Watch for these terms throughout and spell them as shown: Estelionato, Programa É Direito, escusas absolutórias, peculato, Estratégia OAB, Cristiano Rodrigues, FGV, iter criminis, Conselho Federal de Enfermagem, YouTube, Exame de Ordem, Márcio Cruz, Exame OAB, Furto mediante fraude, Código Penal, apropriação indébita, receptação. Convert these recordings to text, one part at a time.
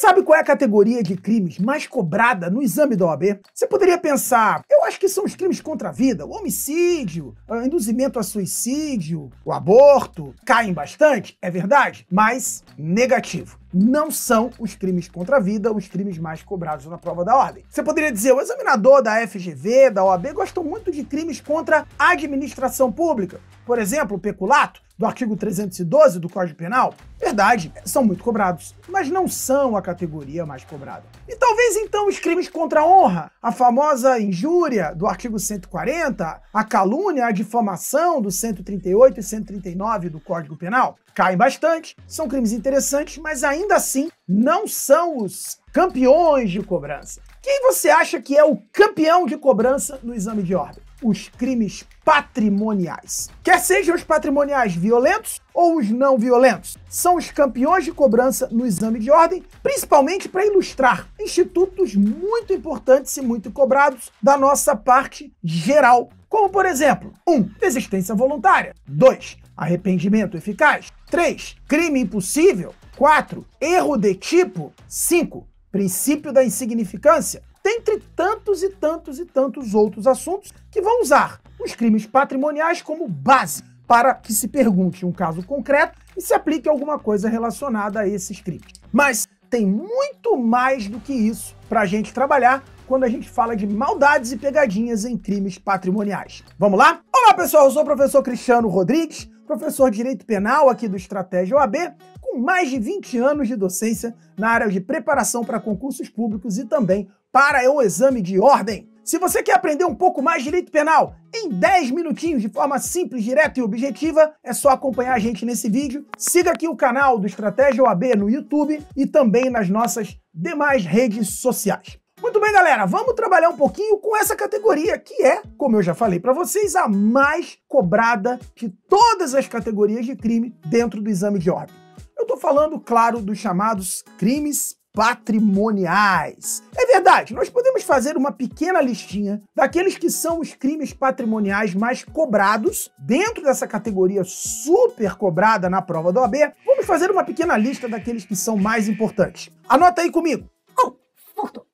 sabe qual é a categoria de crimes mais cobrada no exame da OAB? Você poderia pensar, eu acho que são os crimes contra a vida, o homicídio, o induzimento a suicídio, o aborto, caem bastante, é verdade, mas negativo. Não são os crimes contra a vida os crimes mais cobrados na prova da ordem. Você poderia dizer, o examinador da FGV, da OAB, gostam muito de crimes contra a administração pública. Por exemplo, o peculato, do artigo 312 do Código Penal. Verdade, são muito cobrados, mas não são a categoria mais cobrada. E talvez, então, os crimes contra a honra, a famosa injúria do artigo 140, a calúnia, a difamação do 138 e 139 do Código Penal, caem bastante, são crimes interessantes, mas ainda assim não são os campeões de cobrança. Quem você acha que é o campeão de cobrança no exame de ordem? Os crimes patrimoniais. Quer sejam os patrimoniais violentos ou os não violentos, são os campeões de cobrança no exame de ordem, principalmente para ilustrar institutos muito importantes e muito cobrados da nossa parte geral. Como, por exemplo, 1. Desistência voluntária. 2. Arrependimento eficaz. 3. Crime impossível. 4. Erro de tipo. 5. Princípio da insignificância, dentre tantos e tantos e tantos outros assuntos que vão usar os crimes patrimoniais como base para que se pergunte um caso concreto e se aplique alguma coisa relacionada a esses crimes. Mas tem muito mais do que isso para a gente trabalhar quando a gente fala de maldades e pegadinhas em crimes patrimoniais. Vamos lá? Olá pessoal, eu sou o professor Cristiano Rodrigues, professor de Direito Penal aqui do Estratégia OAB, com mais de 20 anos de docência na área de preparação para concursos públicos e também para o exame de ordem. Se você quer aprender um pouco mais de Direito Penal em 10 minutinhos de forma simples, direta e objetiva, é só acompanhar a gente nesse vídeo. Siga aqui o canal do Estratégia OAB no YouTube e também nas nossas demais redes sociais. Muito bem, galera, vamos trabalhar um pouquinho com essa categoria, que é, como eu já falei para vocês, a mais cobrada de todas as categorias de crime dentro do exame de ordem. Eu tô falando, claro, dos chamados crimes patrimoniais. É verdade, nós podemos fazer uma pequena listinha daqueles que são os crimes patrimoniais mais cobrados dentro dessa categoria super cobrada na prova da OAB. Vamos fazer uma pequena lista daqueles que são mais importantes. Anota aí comigo.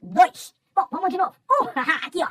2. Bom, vamos de novo. Aqui, ó.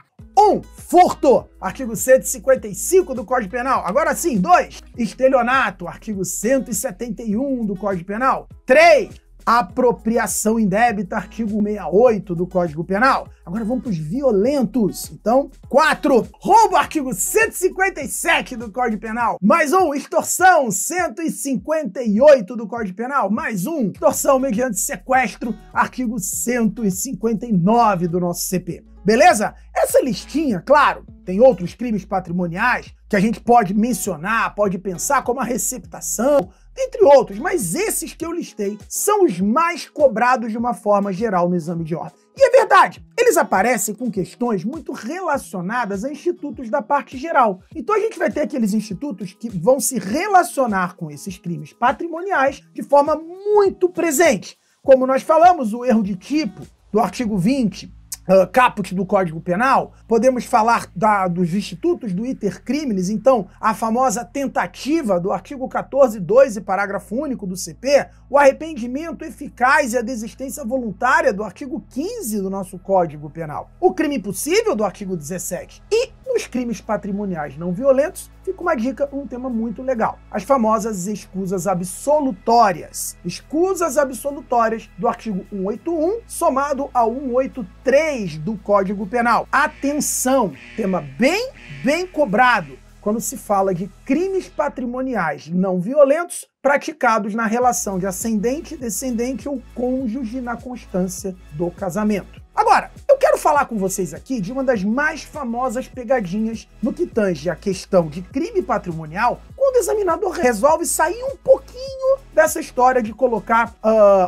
1. Furto, artigo 155 do Código Penal. Agora sim. 2. Estelionato, artigo 171 do Código Penal. 3. Apropriação indébita, artigo 68 do Código Penal. Agora vamos para os violentos. Então, 4. Roubo, artigo 157 do Código Penal. Mais um. Extorsão, 158 do Código Penal. Mais um. Extorsão mediante sequestro, artigo 159 do nosso CP. Beleza? Essa listinha, claro, tem outros crimes patrimoniais que a gente pode mencionar, pode pensar, como a receptação, entre outros, mas esses que eu listei são os mais cobrados de uma forma geral no exame de ordem. E é verdade, eles aparecem com questões muito relacionadas a institutos da parte geral. Então a gente vai ter aqueles institutos que vão se relacionar com esses crimes patrimoniais de forma muito presente. Como nós falamos, o erro de tipo do artigo 20, caput do Código Penal, podemos falar dos institutos do iter criminis, então a famosa tentativa do artigo 14, 2 e parágrafo único do CP, o arrependimento eficaz e a desistência voluntária do artigo 15 do nosso Código Penal, o crime impossível do artigo 17 e os crimes patrimoniais não violentos, fica uma dica, um tema muito legal. As famosas escusas absolutórias. Escusas absolutórias do artigo 181, somado ao 183 do Código Penal. Atenção, tema bem cobrado quando se fala de crimes patrimoniais não violentos praticados na relação de ascendente, descendente ou cônjuge na constância do casamento. Agora, eu quero falar com vocês aqui de uma das mais famosas pegadinhas no que tange a questão de crime patrimonial, quando o examinador resolve sair um pouquinho dessa história de colocar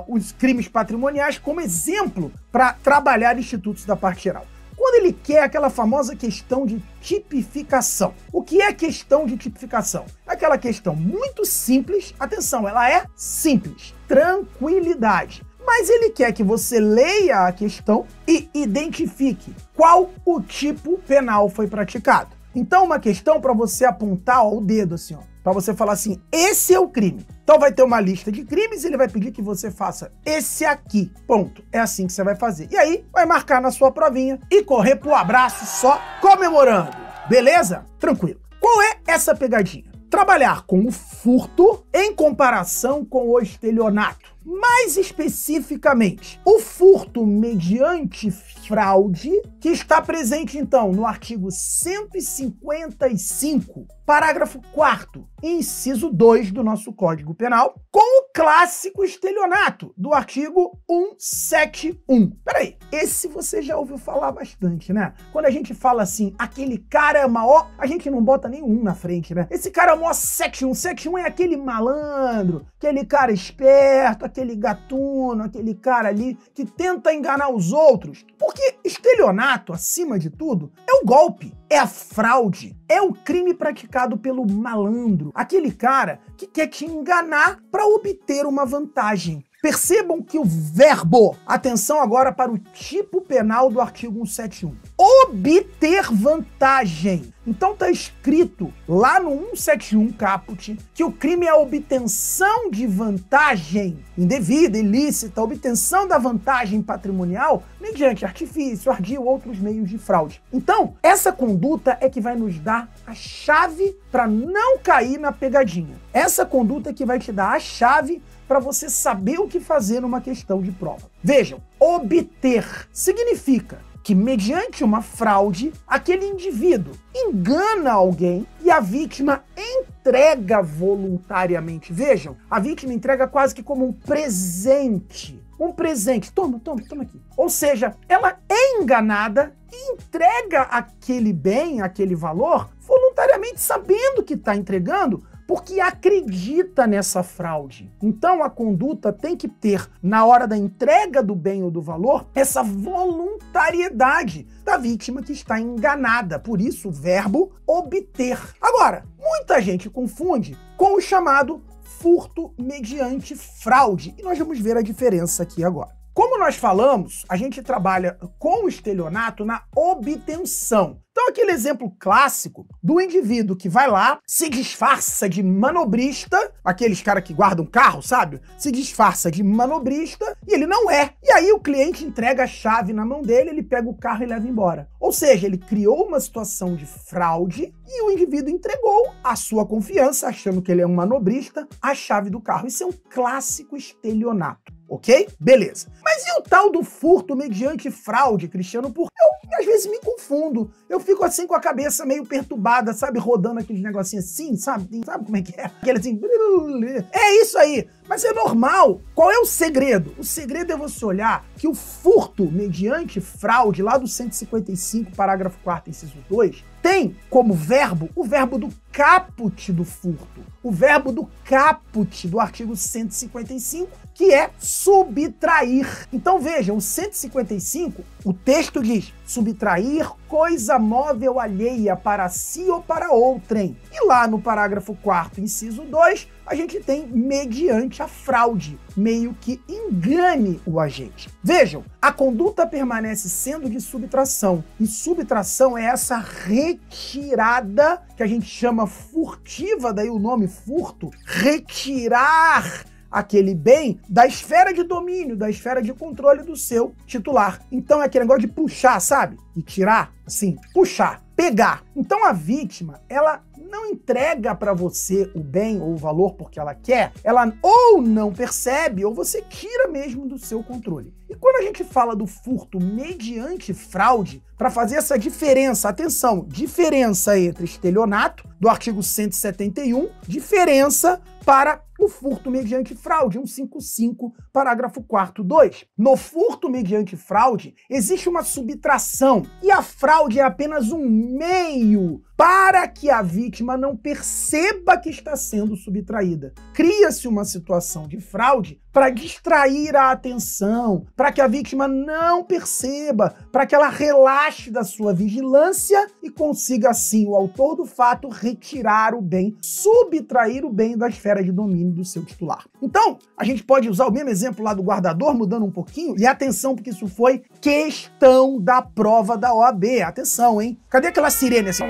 os crimes patrimoniais como exemplo para trabalhar institutos da parte geral. Quando ele quer aquela famosa questão de tipificação. O que é questão de tipificação? Aquela questão muito simples, atenção, ela é simples, tranquilidade. Mas ele quer que você leia a questão e identifique qual o tipo penal foi praticado. Então, uma questão para você apontar ao dedo, assim, ó, para você falar assim, esse é o crime. Então vai ter uma lista de crimes e ele vai pedir que você faça esse aqui, ponto. É assim que você vai fazer. E aí vai marcar na sua provinha e correr pro abraço só comemorando, beleza? Tranquilo. Qual é essa pegadinha? Trabalhar com o furto em comparação com o estelionato. Mais especificamente, o furto mediante fraude, que está presente, então, no artigo 155, parágrafo 4º, inciso 2 do nosso Código Penal, com o clássico estelionato, do artigo 171. Peraí, esse você já ouviu falar bastante, né? Quando a gente fala assim, aquele cara é maior, a gente não bota nenhum na frente, né? Esse cara é maior 71, 71 é aquele malandro, aquele cara esperto, aquele gatuno, aquele cara ali que tenta enganar os outros. Porque estelionato, acima de tudo, é o golpe, é a fraude, é o crime praticado pelo malandro, aquele cara que quer te enganar para obter uma vantagem. Percebam que o verbo, atenção agora para o tipo penal do artigo 171, obter vantagem. Então tá escrito lá no 171 caput que o crime é a obtenção de vantagem indevida, ilícita, obtenção da vantagem patrimonial mediante artifício, ardil ou outros meios de fraude. Então, essa conduta é que vai nos dar a chave para não cair na pegadinha. Essa conduta é que vai te dar a chave para você saber o que fazer numa questão de prova. Vejam, obter significa que mediante uma fraude, aquele indivíduo engana alguém e a vítima entrega voluntariamente. Vejam, a vítima entrega quase que como um presente. Um presente. Toma, toma, toma aqui. Ou seja, ela é enganada e entrega aquele bem, aquele valor, voluntariamente, sabendo que está entregando, porque acredita nessa fraude. Então a conduta tem que ter, na hora da entrega do bem ou do valor, essa voluntariedade da vítima que está enganada. Por isso o verbo obter. Agora, muita gente confunde com o chamado furto mediante fraude. E nós vamos ver a diferença aqui agora. Como nós falamos, a gente trabalha com o estelionato na obtenção. Então aquele exemplo clássico do indivíduo que vai lá, se disfarça de manobrista, aqueles caras que guardam carro, sabe? Se disfarça de manobrista e ele não é. E aí o cliente entrega a chave na mão dele, ele pega o carro e leva embora. Ou seja, ele criou uma situação de fraude e o indivíduo entregou a sua confiança, achando que ele é um manobrista, a chave do carro. Isso é um clássico estelionato. Ok? Beleza. Mas e o tal do furto mediante fraude, Cristiano? Porque eu, às vezes, me confundo. Eu fico assim com a cabeça meio perturbada, sabe? Rodando aqueles negocinhos assim, sabe? Sabe como é que é? Aquele assim... É isso aí. Mas é normal. Qual é o segredo? O segredo é você olhar que o furto mediante fraude, lá do 155, parágrafo 4º, inciso 2, tem como verbo o verbo do caput do furto, o verbo do caput do artigo 155, que é subtrair. Então vejam, o 155, o texto diz subtrair coisa móvel alheia para si ou para outrem. E lá no parágrafo 4º, inciso 2, a gente tem mediante a fraude, meio que engane o agente. Vejam, a conduta permanece sendo de subtração, e subtração é essa retirada que a gente chama furtiva, daí o nome furto, retirar aquele bem da esfera de domínio, da esfera de controle do seu titular. Então é aquele negócio de puxar, sabe? E tirar, assim, puxar, pegar. Então a vítima, ela não entrega para você o bem ou o valor porque ela quer, ela ou não percebe, ou você tira mesmo do seu controle. E quando a gente fala do furto mediante fraude, para fazer essa diferença, atenção, diferença entre estelionato, do artigo 171, diferença para o furto mediante fraude, 155, parágrafo 4º, 2. No furto mediante fraude, existe uma subtração, e a fraude é apenas um meio para que a vítima não perceba que está sendo subtraída. Cria-se uma situação de fraude para distrair a atenção, para que a vítima não perceba, para que ela relaxe da sua vigilância e consiga, assim, o autor do fato retirar o bem, subtrair o bem da esfera de domínio do seu titular. Então, a gente pode usar o mesmo exemplo lá do guardador, mudando um pouquinho, e atenção, porque isso foi questão da prova da OAB. Atenção, hein? Cadê aquela sirene assim?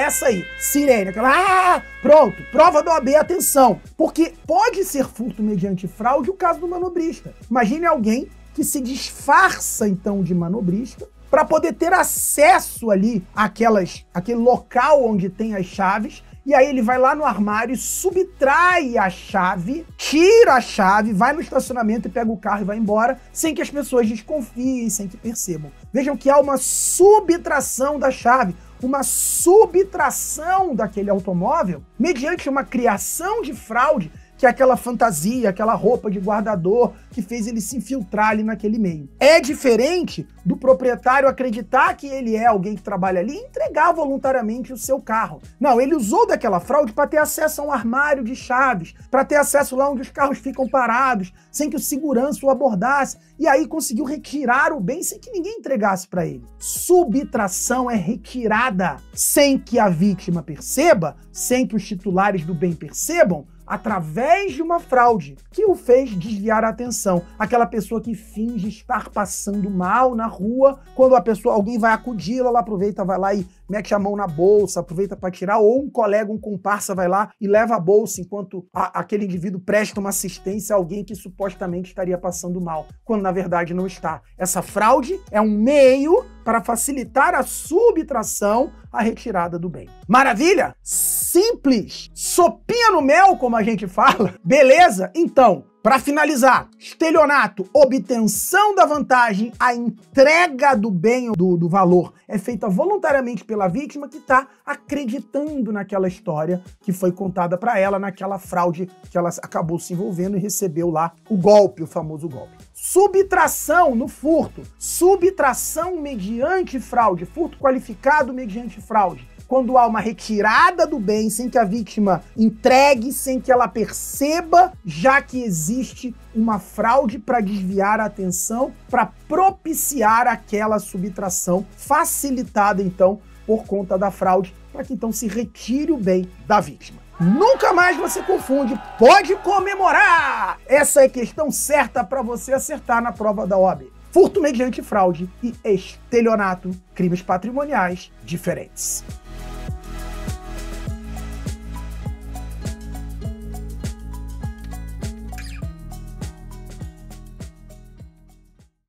Essa aí, sirene, aquela... Ah, pronto, prova da OAB, atenção, porque pode ser furto mediante fraude o caso do manobrista. Imagine alguém que se disfarça, então, de manobrista para poder ter acesso ali àquele local onde tem as chaves, e aí ele vai lá no armário, subtrai a chave, tira a chave, vai no estacionamento e pega o carro e vai embora, sem que as pessoas desconfiem, sem que percebam. Vejam que há uma subtração da chave, uma subtração daquele automóvel, mediante uma criação de fraude, que é aquela fantasia, aquela roupa de guardador que fez ele se infiltrar ali naquele meio. É diferente do proprietário acreditar que ele é alguém que trabalha ali e entregar voluntariamente o seu carro. Não, ele usou daquela fraude para ter acesso a um armário de chaves, para ter acesso lá onde os carros ficam parados, sem que o segurança o abordasse, e aí conseguiu retirar o bem sem que ninguém entregasse para ele. Subtração é retirada sem que a vítima perceba, sem que os titulares do bem percebam, através de uma fraude que o fez desviar a atenção. Aquela pessoa que finge estar passando mal na rua, quando alguém vai acudi-la, ela aproveita, vai lá e mete a mão na bolsa, aproveita para tirar, ou um colega, um comparsa vai lá e leva a bolsa enquanto aquele indivíduo presta uma assistência a alguém que supostamente estaria passando mal, quando na verdade não está. Essa fraude é um meio para facilitar a subtração, a retirada do bem. Maravilha? Simples! Sopinha no mel, como a gente fala? Beleza? Então, para finalizar, estelionato, obtenção da vantagem, a entrega do bem ou do valor é feita voluntariamente pela vítima que está acreditando naquela história que foi contada para ela, naquela fraude que ela acabou se envolvendo e recebeu lá o golpe, o famoso golpe. Subtração no furto, subtração mediante fraude, furto qualificado mediante fraude. Quando há uma retirada do bem, sem que a vítima entregue, sem que ela perceba, já que existe uma fraude para desviar a atenção, para propiciar aquela subtração, facilitada então por conta da fraude, para que então se retire o bem da vítima. Nunca mais você confunde, pode comemorar! Essa é a questão certa para você acertar na prova da OAB. Furto mediante fraude e estelionato, crimes patrimoniais diferentes.